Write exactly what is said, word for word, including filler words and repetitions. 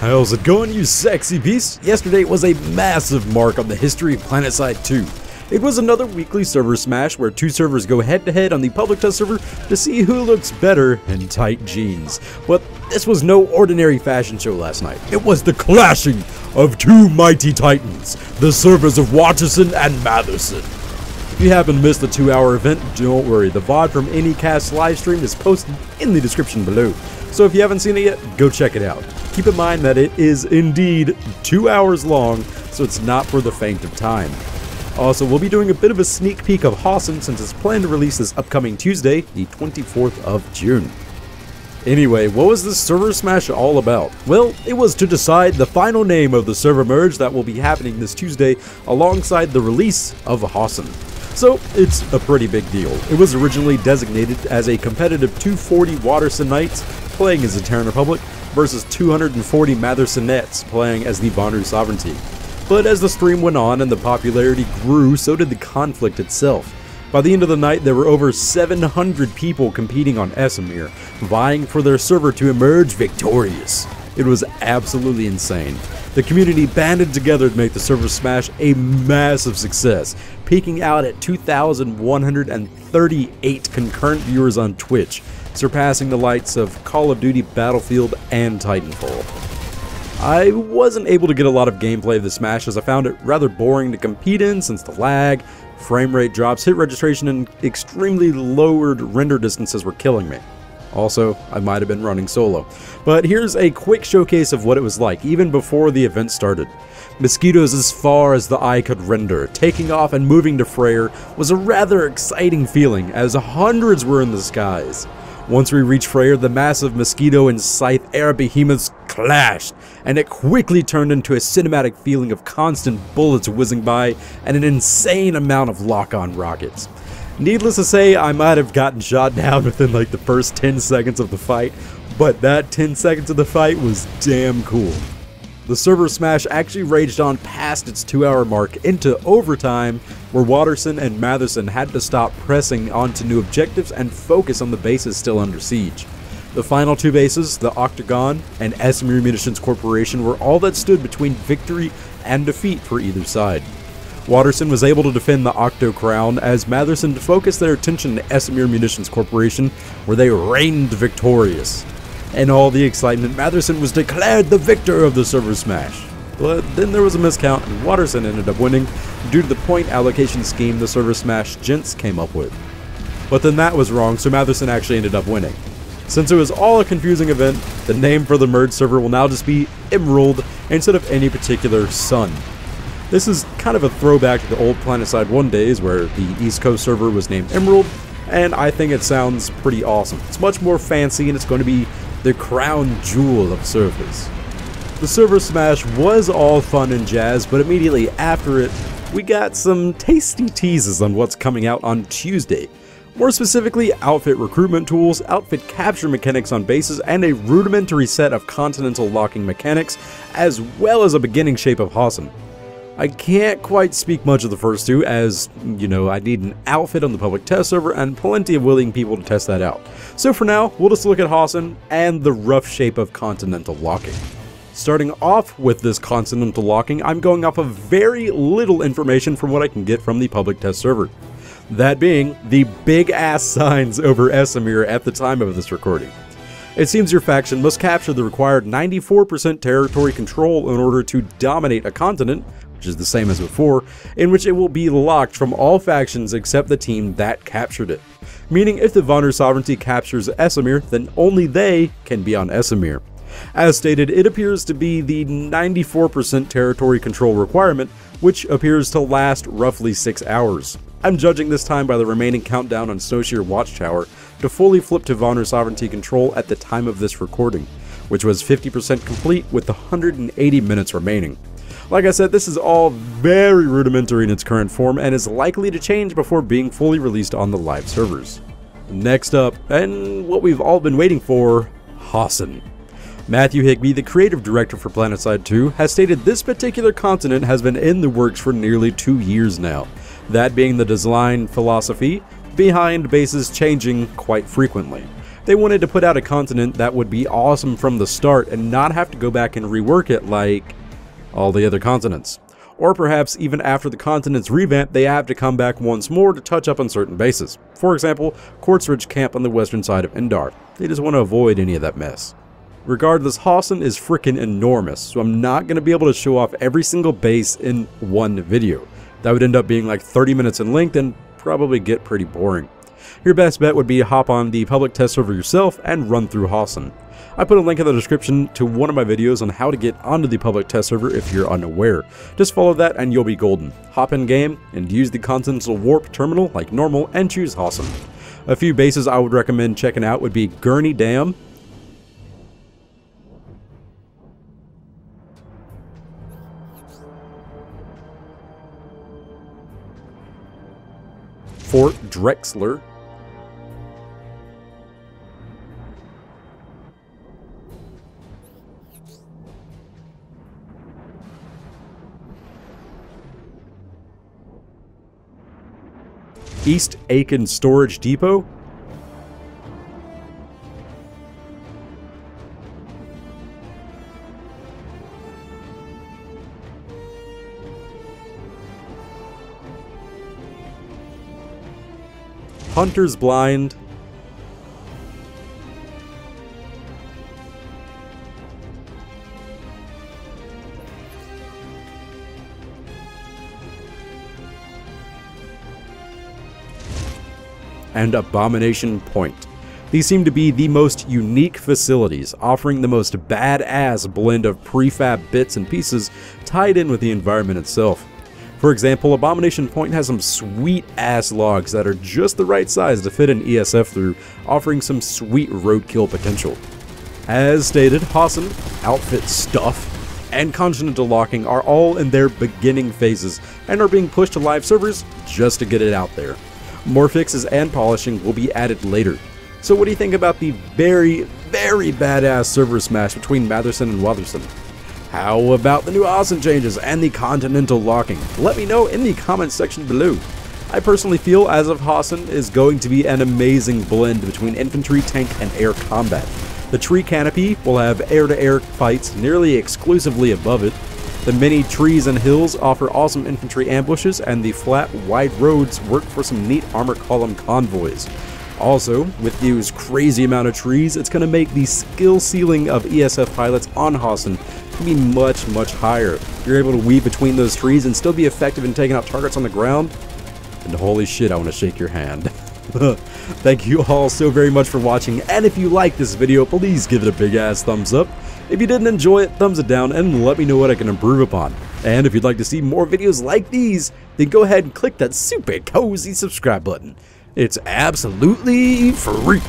How's it going, you sexy beast? Yesterday was a massive mark on the history of Planetside two. It was another weekly server smash where two servers go head to head on the public test server to see who looks better in tight jeans. But this was no ordinary fashion show last night. It was the clashing of two mighty titans, the servers of Waterson and Mattherson. If you happen to miss the two hour event, don't worry, the V O D from Inicast livestream is posted in the description below. So if you haven't seen it yet, go check it out. Keep in mind that it is indeed two hours long, so it's not for the faint of time. Also, we'll be doing a bit of a sneak peek of Hossin since it's planned to release this upcoming Tuesday, the twenty-fourth of June. Anyway, what was this server smash all about? Well, it was to decide the final name of the server merge that will be happening this Tuesday alongside the release of Hossin. So it's a pretty big deal. It was originally designated as a competitive two forty Waterson Knights playing as the Terran Republic versus two hundred forty Mathersonettes playing as the Banu Sovereignty. But as the stream went on and the popularity grew, so did the conflict itself. By the end of the night, there were over seven hundred people competing on Esamir, vying for their server to emerge victorious. It was absolutely insane. The community banded together to make the server smash a massive success, peaking out at two thousand one hundred thirty-eight concurrent viewers on Twitch, surpassing the likes of Call of Duty, Battlefield, and Titanfall. I wasn't able to get a lot of gameplay of the smash as I found it rather boring to compete in since the lag, frame rate drops, hit registration, and extremely lowered render distances were killing me. Also, I might have been running solo. But here's a quick showcase of what it was like even before the event started. Mosquitoes as far as the eye could render, taking off and moving to Freyr was a rather exciting feeling as hundreds were in the skies. Once we reached Freyr, the massive mosquito and scythe air behemoths clashed, and it quickly turned into a cinematic feeling of constant bullets whizzing by and an insane amount of lock-on rockets. Needless to say, I might have gotten shot down within like the first ten seconds of the fight, but that ten seconds of the fight was damn cool. The server smash actually raged on past its two hour mark into overtime, where Waterson and Mattherson had to stop pressing onto new objectives and focus on the bases still under siege. The final two bases, the Octagon and Esamir Munitions Corporation, were all that stood between victory and defeat for either side. Waterson was able to defend the Octo Crown as Mattherson focused their attention to Esamir Munitions Corporation, where they reigned victorious. In all the excitement, Mattherson was declared the victor of the server smash. But then there was a miscount and Waterson ended up winning due to the point allocation scheme the server smash gents came up with. But then that was wrong, so Mattherson actually ended up winning. Since it was all a confusing event, the name for the merge server will now just be Emerald instead of any particular sun. This is kind of a throwback to the old Planetside one days where the East Coast server was named Emerald, and I think it sounds pretty awesome. It's much more fancy and it's going to be the crown jewel of servers. The server smash was all fun and jazz, but immediately after it, we got some tasty teases on what's coming out on Tuesday. More specifically, outfit recruitment tools, outfit capture mechanics on bases, and a rudimentary set of continental locking mechanics, as well as a beginning shape of Hossin. I can't quite speak much of the first two as, you know, I need an outfit on the public test server and plenty of willing people to test that out. So for now, we'll just look at Hossin and the rough shape of continental locking. Starting off with this continental locking, I'm going off of very little information from what I can get from the public test server. That being the big ass signs over Esamir at the time of this recording. It seems your faction must capture the required ninety-four percent territory control in order to dominate a continent, which is the same as before, in which it will be locked from all factions except the team that captured it. Meaning if the Vanu Sovereignty captures Esamir, then only they can be on Esamir. As stated, it appears to be the ninety-four percent territory control requirement, which appears to last roughly six hours. I'm judging this time by the remaining countdown on Snowshire Watchtower to fully flip to Vanu Sovereignty control at the time of this recording, which was fifty percent complete with one hundred eighty minutes remaining. Like I said, this is all very rudimentary in its current form and is likely to change before being fully released on the live servers. Next up, and what we've all been waiting for, Hossin. Matthew Higby, the creative director for Planetside two, has stated this particular continent has been in the works for nearly two years now, that being the design philosophy behind bases changing quite frequently. They wanted to put out a continent that would be awesome from the start and not have to go back and rework it like all the other continents. Or perhaps even after the continent's revamp, they have to come back once more to touch up on certain bases. For example, Quartzridge camp on the western side of Indar. They just want to avoid any of that mess. Regardless, Hossin is freaking enormous, so I'm not going to be able to show off every single base in one video. That would end up being like thirty minutes in length and probably get pretty boring. Your best bet would be to hop on the public test server yourself and run through Hossin. I put a link in the description to one of my videos on how to get onto the public test server if you're unaware. Just follow that and you'll be golden. Hop in game and use the continental warp terminal like normal and choose Hossin. A few bases I would recommend checking out would be Gurney Dam, Fort Drexler, East Aiken Storage Depot, Hunter's Blind, and Abomination Point. These seem to be the most unique facilities, offering the most badass blend of prefab bits and pieces tied in with the environment itself. For example, Abomination Point has some sweet-ass logs that are just the right size to fit an E S F through, offering some sweet roadkill potential. As stated, Hossin, outfit stuff, and continental locking are all in their beginning phases and are being pushed to live servers just to get it out there. More fixes and polishing will be added later. So what do you think about the very, very badass server smash between Mattherson and Waterson? How about the new Hossin changes and the continental locking? Let me know in the comments section below. I personally feel as if Hossin is going to be an amazing blend between infantry, tank, and air combat. The tree canopy will have air-to-air fights nearly exclusively above it. The many trees and hills offer awesome infantry ambushes, and the flat, wide roads work for some neat armor column convoys. Also, with those crazy amount of trees, it's going to make the skill ceiling of E S F pilots on Hossin be much, much higher. You're able to weave between those trees and still be effective in taking out targets on the ground. And holy shit, I want to shake your hand. Thank you all so very much for watching, and if you like this video, please give it a big ass thumbs up. If you didn't enjoy it, thumbs it down and let me know what I can improve upon. And if you'd like to see more videos like these, then go ahead and click that super cozy subscribe button. It's absolutely free.